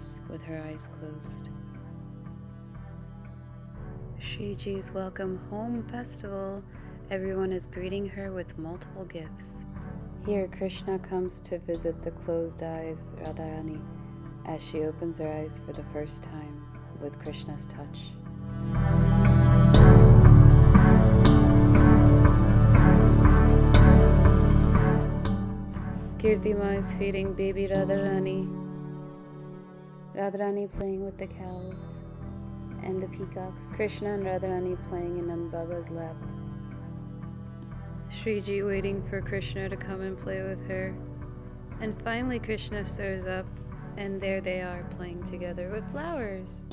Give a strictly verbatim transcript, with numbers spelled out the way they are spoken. gaze with her eyes closed. Sriji's Welcome Home Festival. Everyone is greeting her with multiple gifts. Here, Krishna comes to visit the closed eyes Radha Rani as she opens her eyes for the first time with Krishna's touch. Kirtima is feeding baby Radha Rani, Radha Rani playing with the cows and the peacocks, Krishna and Radha Rani playing in Ambaba's lap, Sriji waiting for Krishna to come and play with her, and finally Krishna stirs up and there they are playing together with flowers.